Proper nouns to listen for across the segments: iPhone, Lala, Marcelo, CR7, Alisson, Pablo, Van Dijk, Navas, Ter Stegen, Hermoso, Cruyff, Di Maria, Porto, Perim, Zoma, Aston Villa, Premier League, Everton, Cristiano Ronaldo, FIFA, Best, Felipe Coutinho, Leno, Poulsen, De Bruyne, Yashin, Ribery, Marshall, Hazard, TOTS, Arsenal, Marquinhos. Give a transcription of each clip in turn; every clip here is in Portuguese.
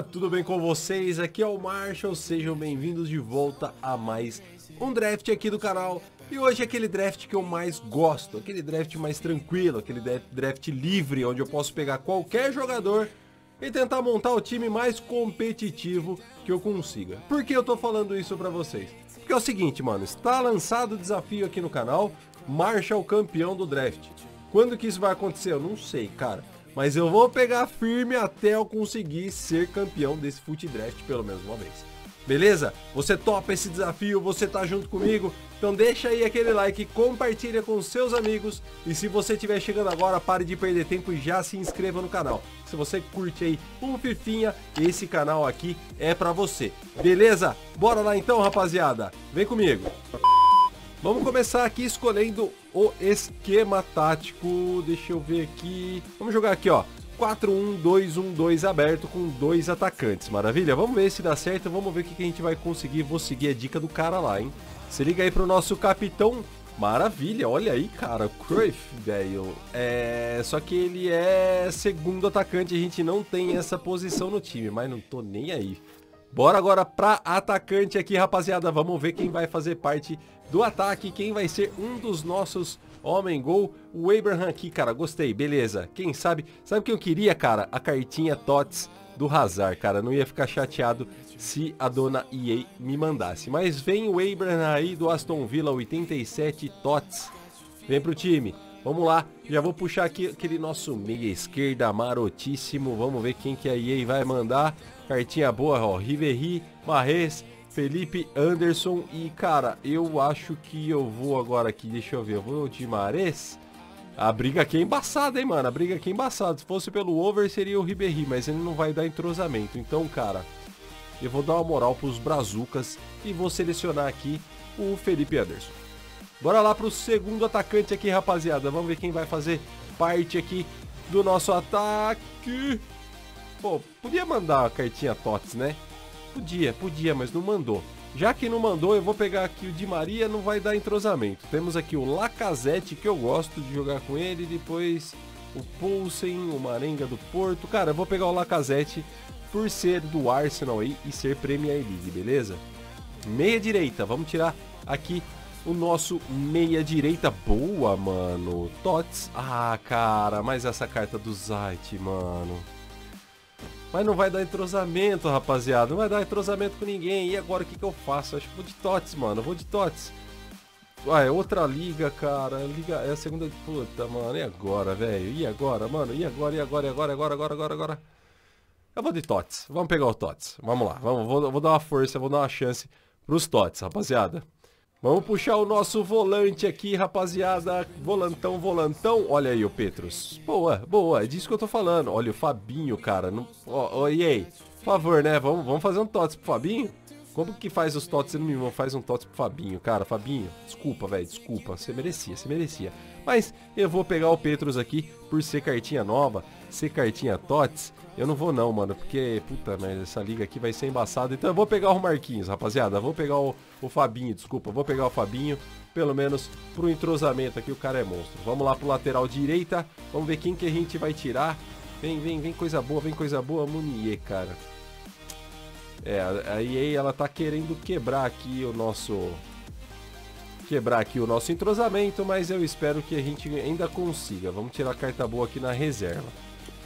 galera, tudo bem com vocês? Aqui é o Marshall, sejam bem-vindos de volta a mais um draft aqui do canal. E hoje é aquele draft que eu mais gosto, aquele draft mais tranquilo, aquele draft livre, onde eu posso pegar qualquer jogador e tentar montar o time mais competitivo que eu consiga. Por que eu tô falando isso pra vocês? Porque é o seguinte, mano, está lançado o desafio aqui no canal, Marshall campeão do draft. Quando que isso vai acontecer? Eu não sei, cara. Mas eu vou pegar firme até eu conseguir ser campeão desse Fut Draft pelo menos uma vez. Beleza? Você topa esse desafio? Você tá junto comigo? Então deixa aí aquele like, compartilha com seus amigos. E se você estiver chegando agora, pare de perder tempo e já se inscreva no canal. Se você curte aí um fifinha, esse canal aqui é pra você. Beleza? Bora lá então, rapaziada. Vem comigo. Vamos começar aqui escolhendo o esquema tático. Deixa eu ver aqui. Vamos jogar aqui, ó. 4-1-2-1-2 aberto com dois atacantes. Maravilha? Vamos ver se dá certo. Vamos ver o que a gente vai conseguir. Vou seguir a dica do cara lá, hein? Se liga aí pro nosso capitão. Maravilha. Olha aí, cara. Cruyff, velho. Só que ele é segundo atacante. A gente não tem essa posição no time, mas não tô nem aí. Bora agora pra atacante aqui, rapaziada. Vamos ver quem vai fazer parte do ataque, quem vai ser um dos nossos homem-gol. O Abraham aqui, cara, gostei, beleza. Quem sabe, sabe o que eu queria, cara? A cartinha TOTS do Hazard, cara. Não ia ficar chateado se a dona EA me mandasse. Mas vem o Abraham aí do Aston Villa, 87 TOTS. Vem pro time. Vamos lá, já vou puxar aqui aquele nosso meia esquerda marotíssimo. Vamos ver quem que a EA vai mandar. Cartinha boa, ó. Ribery, Mahrez, Felipe Anderson. E, cara, eu acho que eu vou agora aqui. Deixa eu ver, eu vou de Mahrez. A briga aqui é embaçada, hein, mano. A briga aqui é embaçada. Se fosse pelo over, seria o Ribery, mas ele não vai dar entrosamento. Então, cara, eu vou dar uma moral pros brazucas e vou selecionar aqui o Felipe Anderson. Bora lá pro segundo atacante aqui, rapaziada. Vamos ver quem vai fazer parte aqui do nosso ataque. Pô, podia mandar a cartinha TOTS, né? Podia, mas não mandou. Já que não mandou, eu vou pegar aqui o Di Maria, não vai dar entrosamento. Temos aqui o Lacazette, que eu gosto de jogar com ele. Depois o Poulsen, o Marenga do Porto. Cara, eu vou pegar o Lacazette por ser do Arsenal aí e ser Premier League, beleza? Meia direita, vamos tirar aqui o nosso meia direita. Boa, mano. TOTS. Ah, cara, mas essa carta do Zayt, mano. Mas não vai dar entrosamento, rapaziada. Não vai dar entrosamento com ninguém. E agora o que eu faço? Acho que vou de TOTS, mano. Vou de TOTS. Ah, é outra liga, cara. Liga... é a segunda... puta, mano. E agora, velho? E agora, mano? E agora? E agora? E agora? Agora? Eu vou de TOTS. Vamos pegar o TOTS. Vamos lá. Vou dar uma força. Vou dar uma chance pros TOTS, rapaziada. Vamos puxar o nosso volante aqui, rapaziada. Volantão. Olha aí o Petrus. Boa. É disso que eu tô falando. Olha o Fabinho, cara. Não... oh, e aí? Por favor, né? Vamos fazer um TOTS pro Fabinho? Como que faz os TOTS? Você não faz um TOTS pro Fabinho, cara. Fabinho, desculpa, velho. Desculpa. Você merecia. Mas eu vou pegar o Petrus aqui por ser cartinha nova, ser cartinha TOTS. Eu não vou não, mano, porque, puta, mas essa liga aqui vai ser embaçada. Então eu vou pegar o Marquinhos, rapaziada. Vou pegar o Fabinho, desculpa. Vou pegar o Fabinho, pelo menos pro entrosamento aqui. O cara é monstro. Vamos lá pro lateral direita. Vamos ver quem que a gente vai tirar. Vem coisa boa, Munier, cara. A EA, ela tá querendo quebrar aqui o nosso entrosamento, mas eu espero que a gente ainda consiga. Vamos tirar a carta boa aqui na reserva.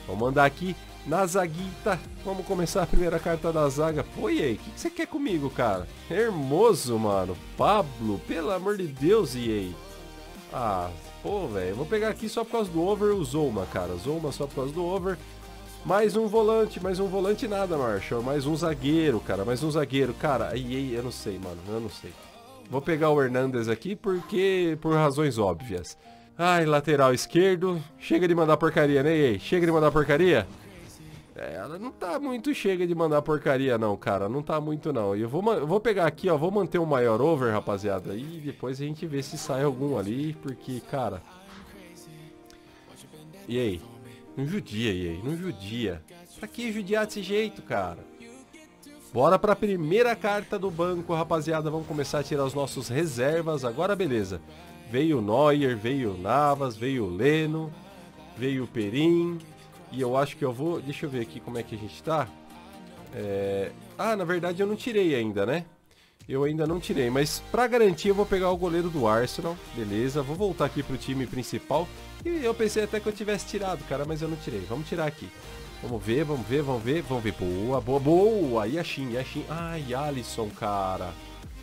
Vamos mandar aqui na zaguita. Vamos começar a primeira carta da zaga. Pô, e aí? O que você quer comigo, cara? Hermoso, mano. Pablo, pelo amor de Deus, e aí? Ah, pô, velho. Vou pegar aqui só por causa do over o Zoma, cara. Zoma só por causa do over. Mais um volante nada, Marshall. Mais um zagueiro. Cara, e aí? Eu não sei, mano. Vou pegar o Hernandes aqui porque... por razões óbvias. Ai, lateral esquerdo. Chega de mandar porcaria, né? E aí? Chega de mandar porcaria? Ela não tá muito chega de mandar porcaria não, cara. Não tá muito não. E eu vou pegar aqui, ó. Vou manter o maior over, rapaziada. E depois a gente vê se sai algum ali. Porque, cara... e aí? Não judia, e aí? Não judia. Tá aqui judiar desse jeito, cara. Bora pra primeira carta do banco, rapaziada. Vamos começar a tirar os nossos reservas. Agora, beleza. Veio o Neuer, veio o Navas, veio o Leno, veio o Perim... e eu acho que eu vou... deixa eu ver aqui como é que a gente tá. Ah, na verdade eu não tirei ainda, né? Eu ainda não tirei, mas pra garantir eu vou pegar o goleiro do Arsenal, beleza? Vou voltar aqui pro time principal. E eu pensei até que eu tivesse tirado, cara, mas eu não tirei. Vamos tirar aqui. Vamos ver, vamos ver, vamos ver, vamos ver. Boa, boa, boa. Yashin, Yashin. Ai, Alisson, cara.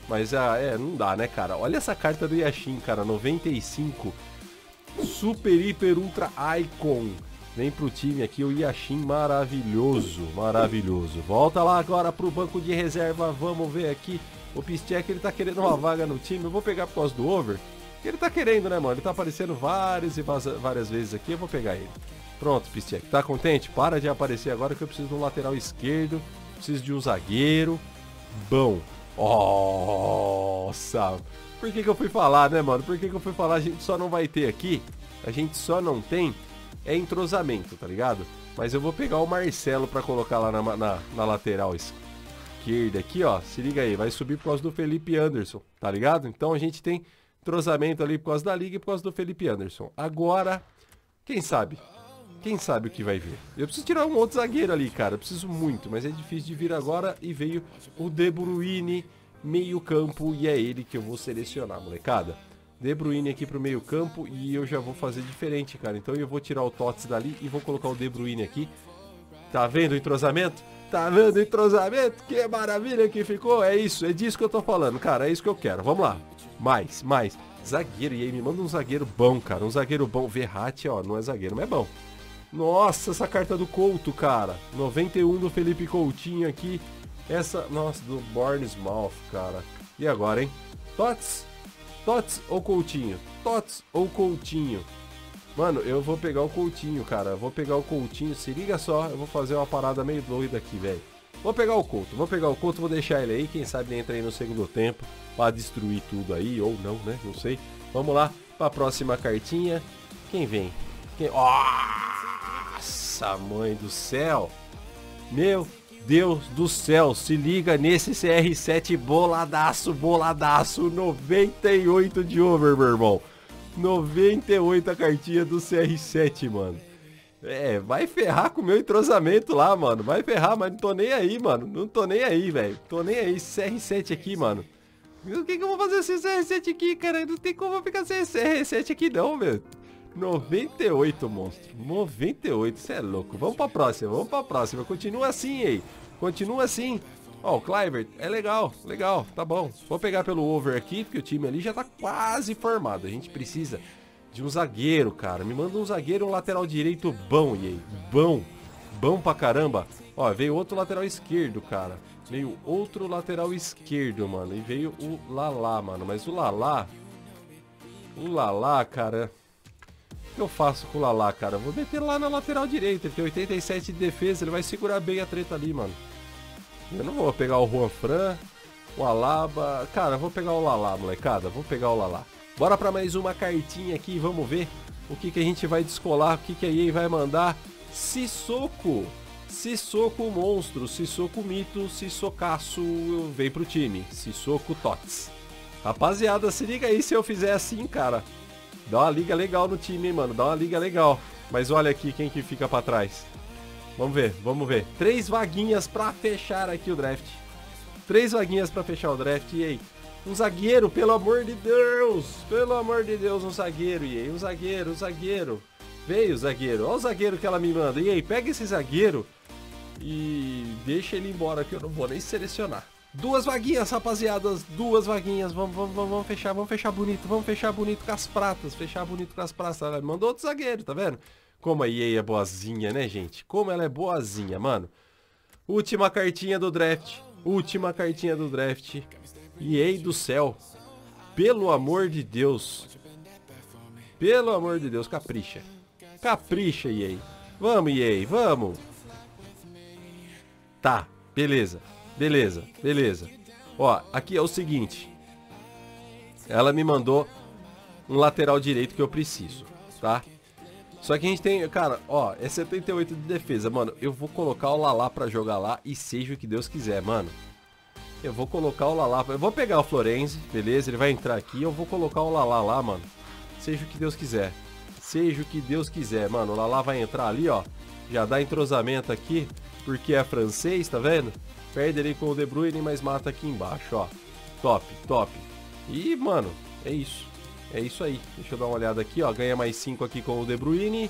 Mas, não dá, né, cara? Olha essa carta do Yashin, cara. 95. Super, hiper, ultra icon. Vem pro time aqui o Yashin, maravilhoso, maravilhoso. Volta lá agora pro banco de reserva. Vamos ver aqui. O Pistec, ele tá querendo uma vaga no time. Eu vou pegar por causa do over. Ele tá querendo, né, mano? Ele tá aparecendo várias vezes aqui. Eu vou pegar ele. Pronto, Pistec. Tá contente? Para de aparecer agora que eu preciso de um lateral esquerdo. Preciso de um zagueiro. Bom. Nossa. Por que que eu fui falar, né, mano? Por que que eu fui falar? A gente só não vai ter aqui. A gente só não tem entrosamento, tá ligado? Mas eu vou pegar o Marcelo pra colocar lá na lateral esquerda. Aqui, ó, se liga aí, vai subir por causa do Felipe Anderson, tá ligado? Então a gente tem entrosamento ali por causa da liga e por causa do Felipe Anderson. Agora, quem sabe o que vai vir. Eu preciso tirar um outro zagueiro ali, cara, eu preciso muito, mas é difícil de vir agora. E veio o De Bruyne, meio campo, e é ele que eu vou selecionar, molecada. De Bruyne aqui pro meio campo e eu já vou fazer diferente, cara. Então eu vou tirar o Tots dali e vou colocar o De Bruyne aqui. Tá vendo o entrosamento? Tá vendo o entrosamento? Que maravilha que ficou. É isso, é disso que eu tô falando, cara. É isso que eu quero. Vamos lá. Mais. Zagueiro, e aí me manda um zagueiro bom, cara. Um zagueiro bom. Verratti, ó, não é zagueiro, mas é bom. Nossa, essa carta do Couto, cara. 91 do Felipe Coutinho aqui. Essa, nossa, do Bournemouth, cara. E agora, hein? Tots? Tots ou Coutinho? Tots ou Coutinho? Mano, eu vou pegar o Coutinho, cara. Eu vou pegar o Coutinho, se liga só. Eu vou fazer uma parada meio doida aqui, velho. Vou pegar o Couto, vou deixar ele aí. Quem sabe ele entra aí no segundo tempo pra destruir tudo aí, ou não, né? Não sei. Vamos lá, pra próxima cartinha. Quem vem? Nossa, mãe do céu. Meu Deus do céu, se liga nesse CR7 boladaço, boladaço. 98 de over, meu irmão. 98 a cartinha do CR7, mano. É, vai ferrar com o meu entrosamento lá, mano. Vai ferrar, mas não tô nem aí, mano. Não tô nem aí, velho. Tô nem aí. CR7 aqui, mano. O que que eu vou fazer sem CR7 aqui, cara? Não tem como eu ficar sem CR7 aqui não, velho. 98, monstro. 98, cê é louco. Vamos pra próxima, vamos pra próxima. Continua assim, aí. Continua assim. Ó, o Clivert, é legal, legal, tá bom. Vou pegar pelo over aqui, porque o time ali já tá quase formado. A gente precisa de um zagueiro, cara. Me manda um zagueiro, um lateral direito bom, e aí? Bom, bom pra caramba. Ó, veio outro lateral esquerdo, cara. Veio outro lateral esquerdo, mano. E veio o Lala, mano. Mas o Lala, cara... que eu faço com o Lala, cara? Eu vou meter lá na lateral direita. Ele tem 87 de defesa, ele vai segurar bem a treta ali, mano. Eu não vou pegar o Juan Fran, o Alaba... Cara, eu vou pegar o Lala, molecada. Vou pegar o Lala. Bora pra mais uma cartinha aqui e vamos ver o que a gente vai descolar, o que a EA vai mandar. Sissoko. Sissoko monstro, Sissoko mito, Sissocaço vem pro time. Sissoko tots. Rapaziada, se liga aí se eu fizer assim, cara. Dá uma liga legal no time, hein, mano. Dá uma liga legal. Mas olha aqui quem que fica pra trás. Vamos ver, vamos ver. 3 vaguinhas pra fechar aqui o draft. 3 vaguinhas pra fechar o draft. E aí? Um zagueiro, pelo amor de Deus. Pelo amor de Deus, um zagueiro. E aí? Um zagueiro, um zagueiro. Veio o zagueiro. Olha o zagueiro que ela me manda. E aí? Pega esse zagueiro e deixa ele embora que eu não vou nem selecionar. 2 vaguinhas, rapaziadas. 2 vaguinhas. Vamos fechar. Vamos fechar bonito. Vamos fechar bonito com as pratas. Fechar bonito com as pratas. Ela me mandou outro zagueiro, tá vendo? Como a EA é boazinha, né, gente? Como ela é boazinha, mano. Última cartinha do draft. Última cartinha do draft. EA do céu. Pelo amor de Deus. Pelo amor de Deus, capricha. Capricha, EA. Vamos, EA, vamos. Tá, beleza. Beleza, beleza. Ó, aqui é o seguinte. Ela me mandou um lateral direito que eu preciso, tá? Só que a gente tem, cara, ó, é 78 de defesa, mano. Eu vou colocar o Lala pra jogar lá e seja o que Deus quiser, mano. Eu vou colocar o Lala, eu vou pegar o Florenzi, beleza? Ele vai entrar aqui e eu vou colocar o Lala lá, mano. Seja o que Deus quiser. Seja o que Deus quiser, mano. O Lala vai entrar ali, ó. Já dá entrosamento aqui. porque é francês, tá vendo? Perde ali com o De Bruyne, mas mata aqui embaixo, ó. Top, top. E, mano, é isso. É isso aí. Deixa eu dar uma olhada aqui, ó. Ganha mais 5 aqui com o De Bruyne.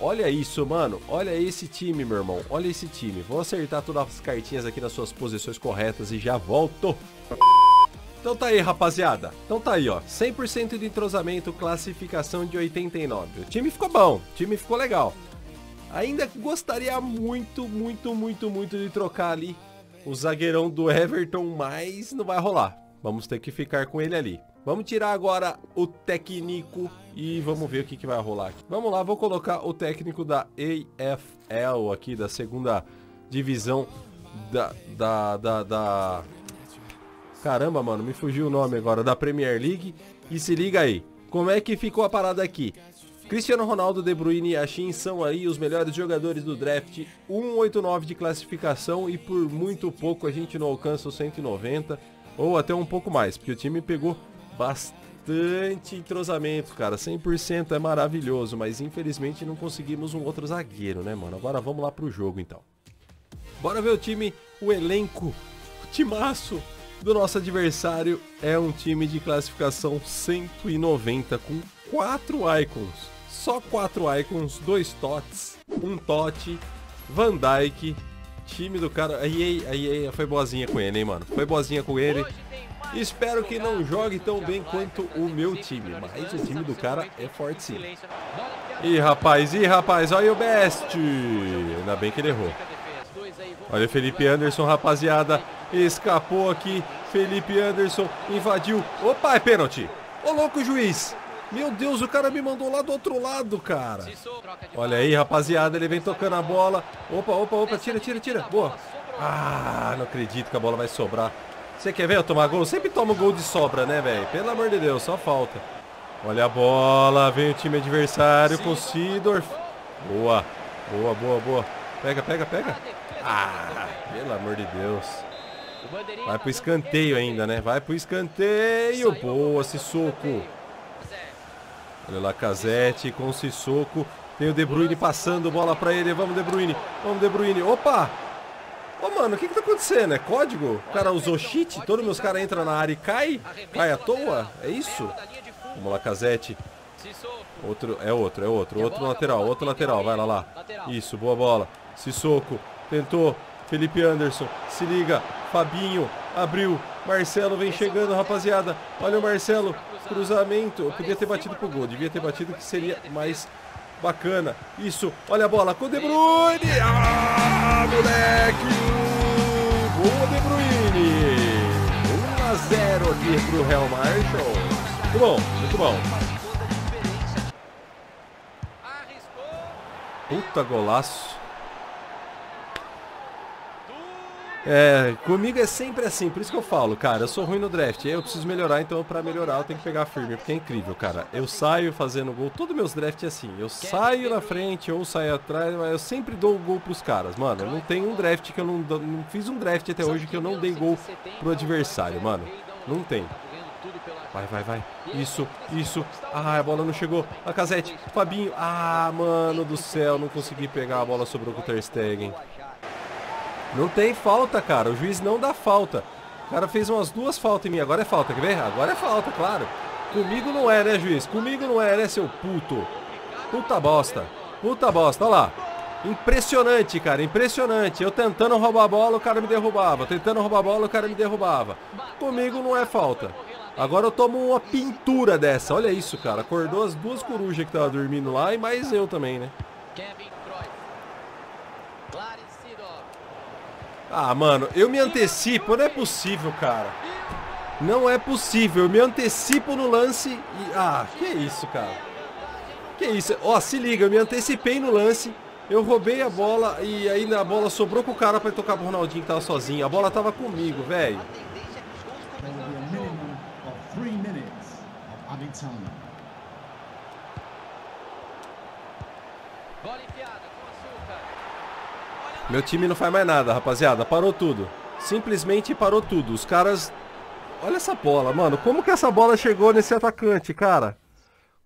Olha isso, mano. Olha esse time, meu irmão. Olha esse time. Vou acertar todas as cartinhas aqui nas suas posições corretas e já volto. Então tá aí, rapaziada. Então tá aí, ó. 100% de entrosamento, classificação de 89. O time ficou bom. O time ficou legal. Ainda gostaria muito, muito de trocar ali o zagueirão do Everton, mas não vai rolar. Vamos ter que ficar com ele ali. Vamos tirar agora o técnico e vamos ver o que, que vai rolar aqui. Vamos lá, vou colocar o técnico da AFL aqui, da segunda divisão da... Caramba, mano, me fugiu o nome agora, da Premier League. E se liga aí, como é que ficou a parada aqui? Cristiano Ronaldo, De Bruyne e Yashin são aí os melhores jogadores do draft, 189 de classificação, e por muito pouco a gente não alcança os 190, ou até um pouco mais, porque o time pegou bastante entrosamento, cara. 100% é maravilhoso, mas infelizmente não conseguimos um outro zagueiro, né, mano? Agora vamos lá pro jogo, então. Bora ver o time, o elenco, o timaço do nosso adversário. É um time de classificação 190 com 4 icons, só 4 icons, 2 tots, 1 tot, Van Dijk, time do cara. A EA foi boazinha com ele, hein, mano? Foi boazinha com ele. Espero que não jogue tão bem quanto o meu time, mas o time do cara é forte sim. Ih, rapaz, olha o Best. Ainda bem que ele errou. Olha o Felipe Anderson, rapaziada. Escapou aqui, Felipe Anderson invadiu. Opa, é pênalti. Ô, louco, juiz. Meu Deus, o cara me mandou lá do outro lado, cara. Olha aí, rapaziada, ele vem tocando a bola. Opa, opa, opa, tira, tira, tira. Boa. Ah, não acredito que a bola vai sobrar. Você quer ver eu tomar gol? Sempre tomo gol de sobra, né, velho? Pelo amor de Deus, só falta. Olha a bola, vem o time adversário com o Seedorf. Boa, boa, boa, boa. Pega, pega, pega. Ah, pelo amor de Deus. Vai pro escanteio ainda, né? Vai pro escanteio. Boa, Sissoko. Olha o Lacazette com o Sissoko. Tem o De Bruyne passando bola pra ele. Vamos, De Bruyne. Vamos, De Bruyne. Opa! Ô, mano, o que que tá acontecendo? É código? O cara usou cheat? Todos meus caras entram na área e cai? Cai à toa? É isso? Vamos, Lacazette. Outro, é outro, é outro. Outro lateral, outro lateral. Vai lá, lá. Isso, boa bola. Sissoko. Tentou. Felipe Anderson, se liga, Fabinho, abriu, Marcelo vem chegando, rapaziada. Olha o Marcelo, cruzamento. Eu podia ter batido pro gol, devia ter batido, que seria mais bacana. Isso, olha a bola com o De Bruyne. Ah, moleque! Boa, De Bruyne! 1 a 0 aqui pro Real Marshall. Muito bom, muito bom. Puta, golaço. É, comigo é sempre assim, por isso que eu falo, cara, eu sou ruim no draft, eu preciso melhorar, então pra melhorar eu tenho que pegar firme, porque é incrível, cara, eu saio fazendo gol, todos meus drafts é assim, eu saio na frente ou saio atrás, mas eu sempre dou gol pros caras, mano, não tem um draft que eu não fiz um draft até hoje que eu não dei gol pro adversário, mano, não tem. Vai, vai, vai. Isso, isso. Ah, a bola não chegou. Lacazette, Fabinho. Ah, mano do céu, não consegui pegar a bola, sobrou com o Ter Stegen. Não tem falta, cara. O juiz não dá falta. O cara fez umas 2 faltas em mim. Agora é falta, quer ver? Agora é falta, claro. Comigo não é, né, juiz? Comigo não é, né, seu puto? Puta bosta. Puta bosta. Olha lá. Impressionante, cara. Impressionante. Eu tentando roubar a bola, o cara me derrubava. Tentando roubar a bola, o cara me derrubava. Comigo não é falta. Agora eu tomo uma pintura dessa. Olha isso, cara. Acordou as 2 corujas que estavam dormindo lá e mais eu também, né? Ah, mano, eu me antecipo, não é possível, cara. Não é possível, eu me antecipo no lance e... Ah, que isso, cara. Que isso, ó, se liga, eu me antecipei no lance, eu roubei a bola e ainda a bola sobrou com o cara pra tocar pro Ronaldinho que tava sozinho. A bola tava comigo, velho. Meu time não faz mais nada, rapaziada. Parou tudo. Simplesmente parou tudo. Os caras... Olha essa bola, mano. Como que essa bola chegou nesse atacante, cara?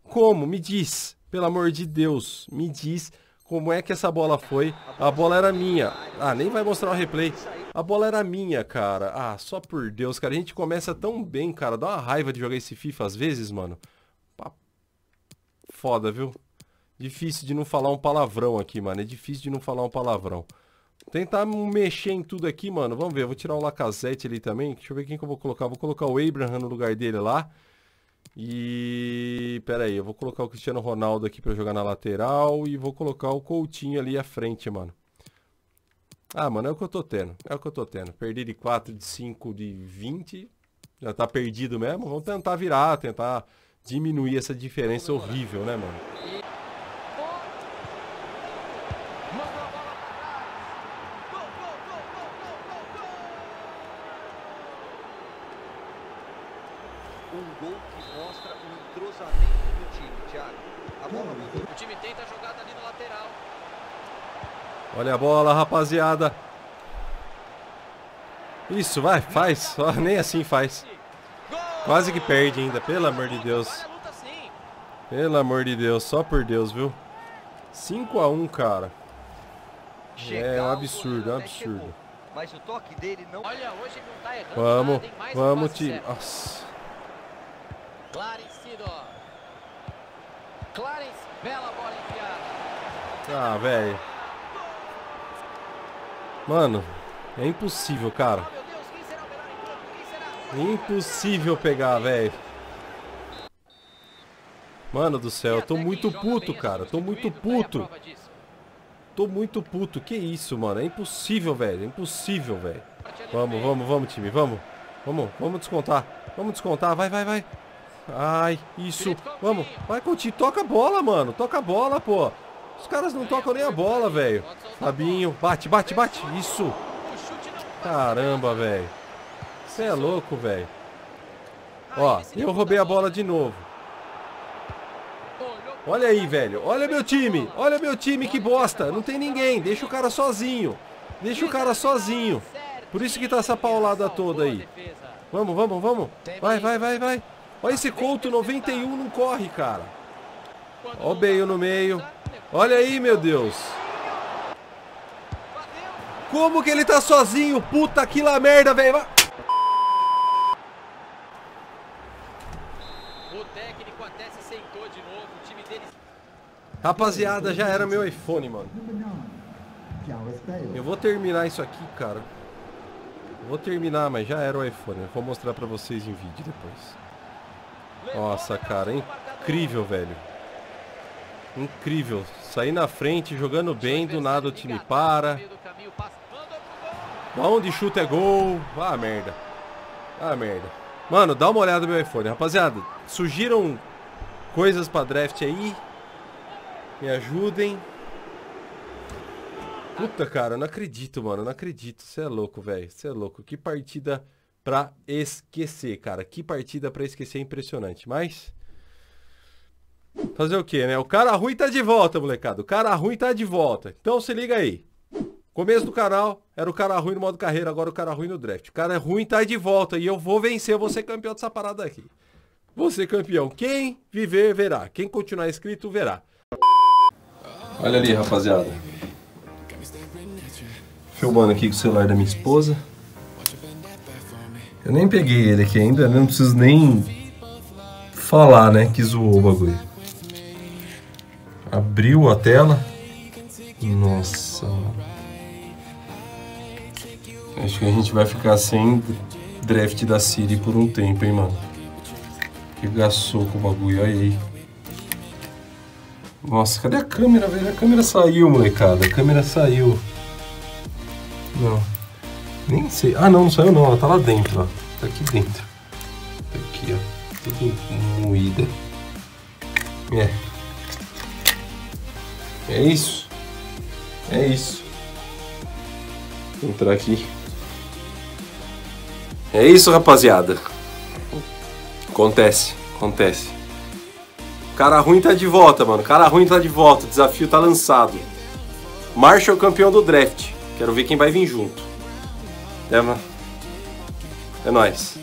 Como? Me diz. Pelo amor de Deus. Me diz. como é que essa bola foi. A bola era minha. Ah, nem vai mostrar o replay. A bola era minha, cara. Ah, só por Deus, cara. A gente começa tão bem, cara. Dá uma raiva de jogar esse FIFA às vezes, mano. Foda, viu? Difícil de não falar um palavrão aqui, mano. É difícil de não falar um palavrão. Tentar mexer em tudo aqui, mano. Vamos ver. Eu vou tirar o Lacazette ali também. Deixa eu ver quem que eu vou colocar. Vou colocar o Abraham no lugar dele lá. E... pera aí. Eu vou colocar o Cristiano Ronaldo aqui pra jogar na lateral. E vou colocar o Coutinho ali à frente, mano. Ah, mano, é o que eu tô tendo. É o que eu tô tendo. Perdi de 4, de 5, de 20. Já tá perdido mesmo. Vamos tentar virar, tentar diminuir essa diferença horrível, né, mano? Um gol que mostra o entrosamento do time, Thiago. A bola mudou. O time tenta a jogada ali no lateral. Olha a bola, rapaziada. Isso, vai, faz. Oh, nem assim faz. Quase que perde ainda, pelo amor de Deus. Pelo amor de Deus, só por Deus, viu? 5 a 1, cara. É um absurdo, é um absurdo. Vamos, vamos, time. Nossa. Ah, velho. Mano, é impossível, cara. Impossível pegar, velho. Mano do céu, eu tô muito puto, cara. Tô muito puto. Tô muito puto. Que isso, mano? É impossível, velho. É impossível, velho. Vamos, vamos, vamos, time. Vamos. Vamos, vamos descontar. Vamos descontar. Vai, vai, vai. Ai, isso. Vamos. Vai, Coutinho. Toca a bola, mano. Toca a bola, pô. Os caras não tocam nem a bola, velho. Fabinho, bate, bate, bate. Isso. Caramba, velho. Você é louco, velho. Ó, eu roubei a bola de novo. Olha aí, velho. Olha meu time. Olha meu time, que bosta. Não tem ninguém. Deixa o cara sozinho. Deixa o cara sozinho. Por isso que tá essa paulada toda aí. Vamos, vamos, vamos. Vai, vai, vai, vai. Olha esse Couto, 91, não corre, cara. Ó o Bale no meio. Olha aí, meu Deus. Como que ele tá sozinho? Puta que lá merda, velho. O técnico até se sentou de novo. O time dele... Rapaziada, já era meu iPhone, mano. Eu vou terminar isso aqui, cara. Vou terminar, mas já era o iPhone. Eu vou mostrar pra vocês em vídeo depois. Nossa, cara, hein? Incrível, velho. Incrível, sair na frente, jogando bem, do nada o time para. Onde chuta é gol. Ah, merda. Ah, merda. Mano, dá uma olhada no meu iPhone. Rapaziada, surgiram coisas pra draft aí. Me ajudem. Puta, cara, eu não acredito, mano. Eu não acredito. Você é louco, velho. Você é louco. Que partida pra esquecer, cara. Que partida pra esquecer, impressionante. Mas... fazer o que, né? O cara ruim tá de volta, molecada. O cara ruim tá de volta. Então se liga aí. Começo do canal, era o cara ruim no modo carreira, agora o cara ruim no draft. O cara ruim tá de volta e eu vou vencer, eu vou ser campeão dessa parada aqui. Vou ser campeão. Quem viver, verá. Quem continuar inscrito, verá. Olha ali, rapaziada. Filmando aqui com o celular da minha esposa. Eu nem peguei ele aqui ainda, né? Não preciso nem... falar, né, que zoou o bagulho. Abriu a tela. Nossa. Acho que a gente vai ficar sem draft da Siri por um tempo, hein, mano. Regaçou com o bagulho, olha aí. Nossa, cadê a câmera, velho? A câmera saiu, molecada. A câmera saiu. Não. Nem sei. Ah, não, não saiu não. Ela tá lá dentro, ó. Tá aqui dentro. Tá aqui, ó. Tudo moída. É isso. É isso. Vou entrar aqui. É isso, rapaziada. Acontece, acontece. O cara ruim tá de volta, mano. O cara ruim tá de volta. O desafio tá lançado. Marshall, campeão do draft. Quero ver quem vai vir junto. É nóis.